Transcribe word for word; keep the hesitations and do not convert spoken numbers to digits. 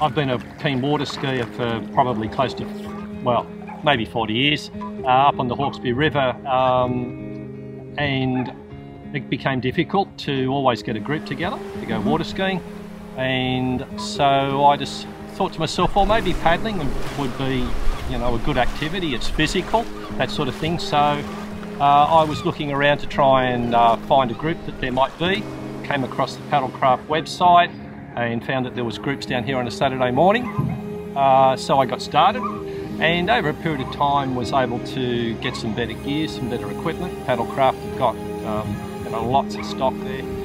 I've been a keen water skier for probably close to, well, maybe forty years, uh, up on the Hawkesbury River, um, and it became difficult to always get a group together to go water skiing. And so I just thought to myself, well, maybe paddling would be, you know, a good activity. It's physical, that sort of thing. So uh, I was looking around to try and uh, find a group that there might be. Came across the Paddlecraft website and found that there was groups down here on a Saturday morning. Uh, so I got started, and over a period of time was able to get some better gear, some better equipment. Paddlecraft have got um, you know, lots of stock there.